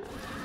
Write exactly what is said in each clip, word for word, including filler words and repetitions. Red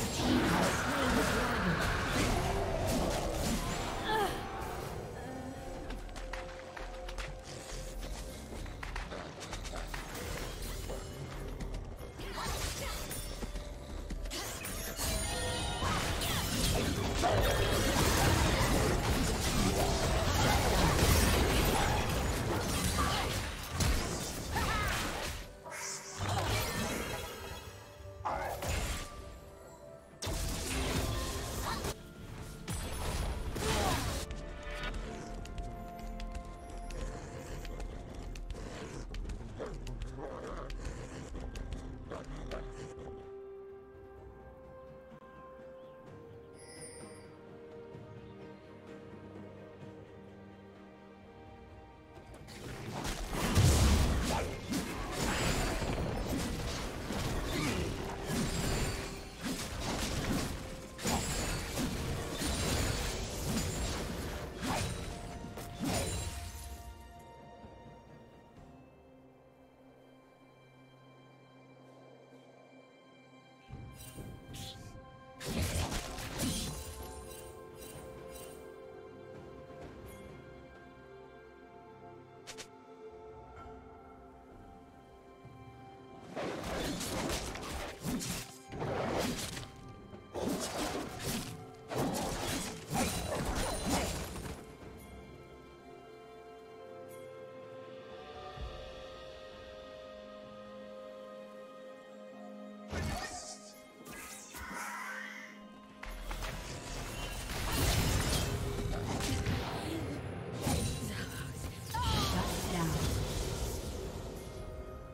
team has slain the dragon.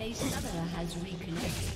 A summoner has reconnected.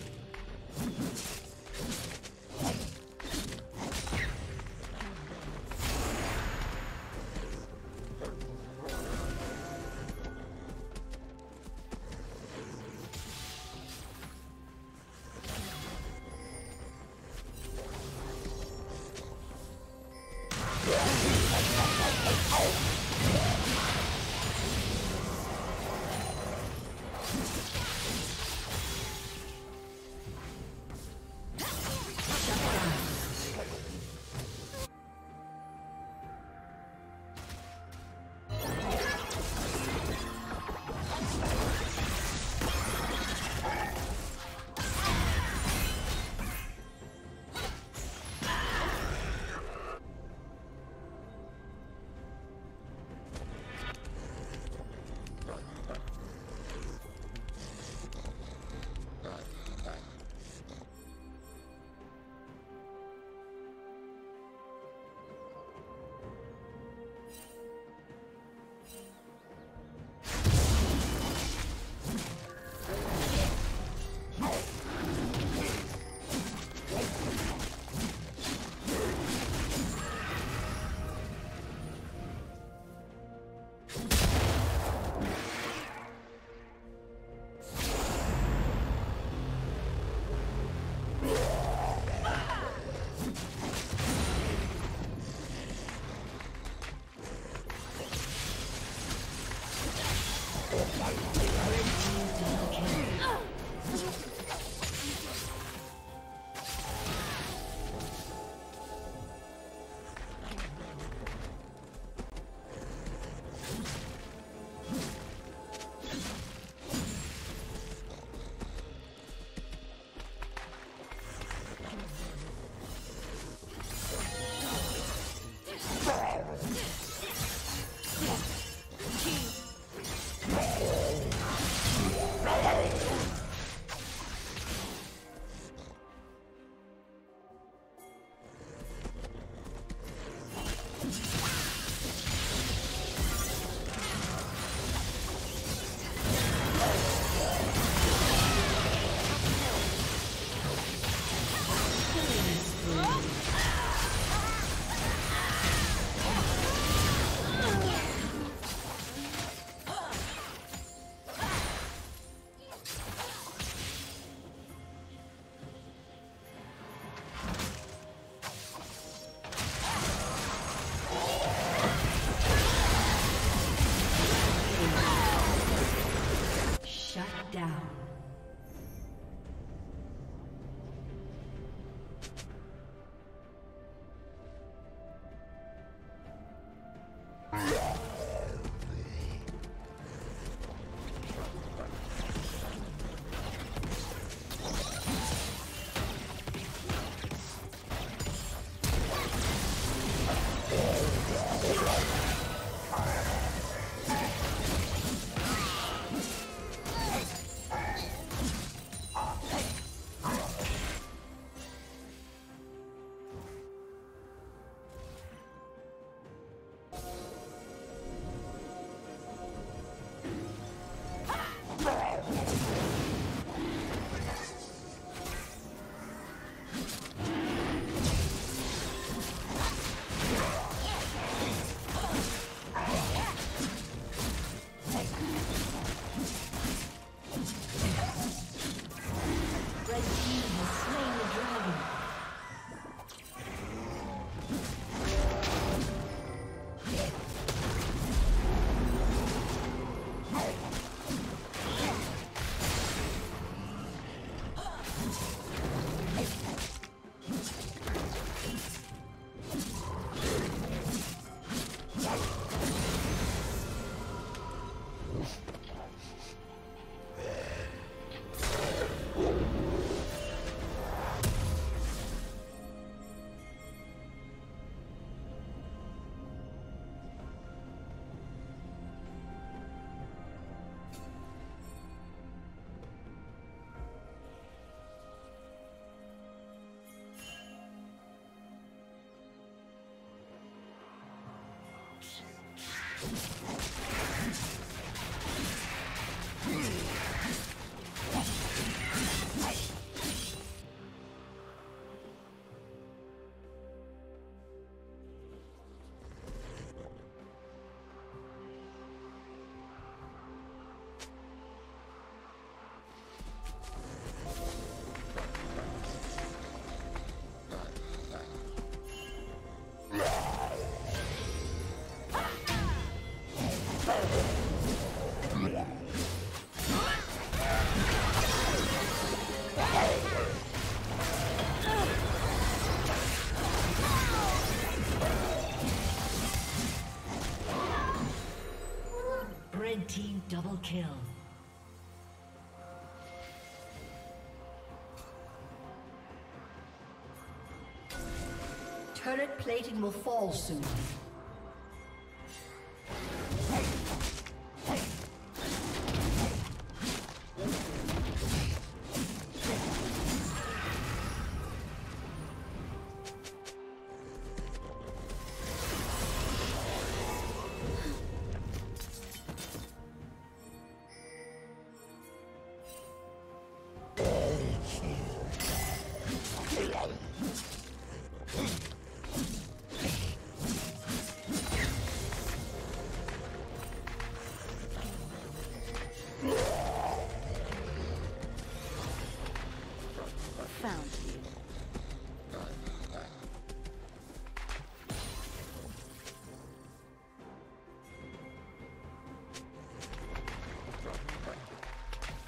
Red team double kill. Turret plating will fall soon.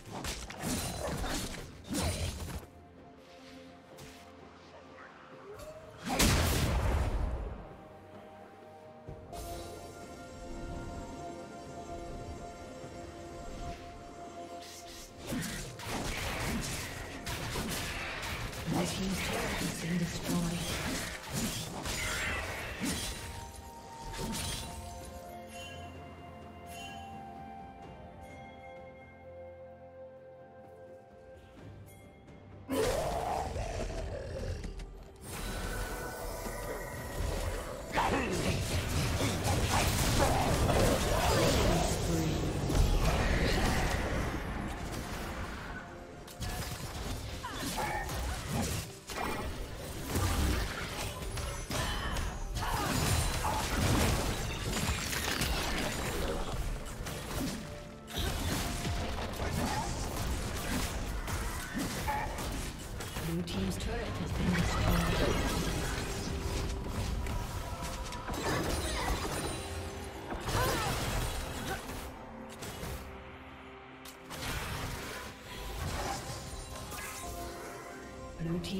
Blue team's turret has been destroyed.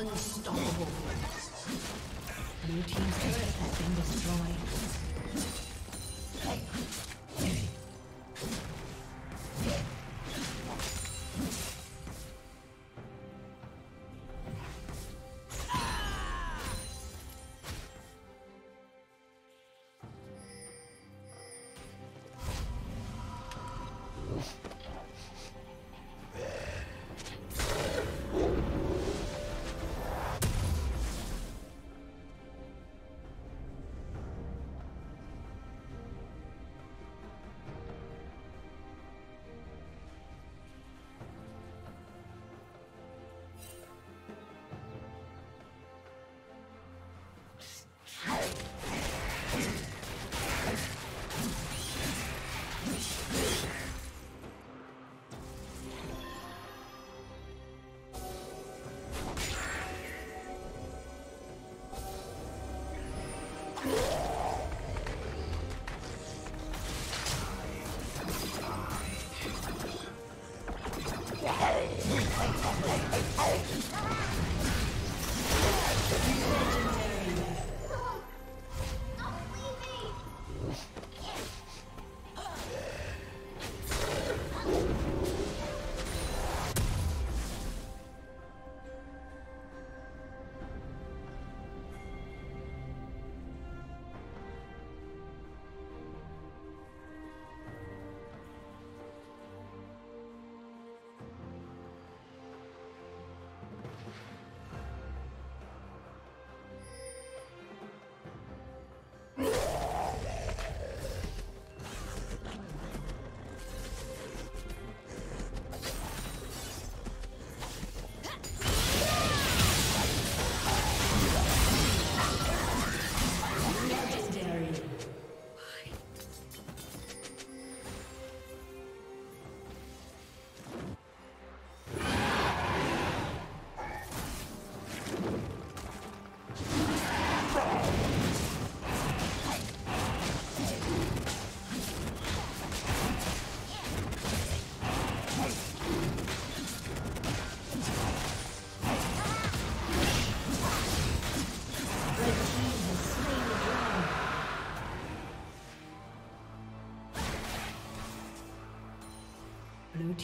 Unstoppable. Blue team's turret has been destroyed. Blue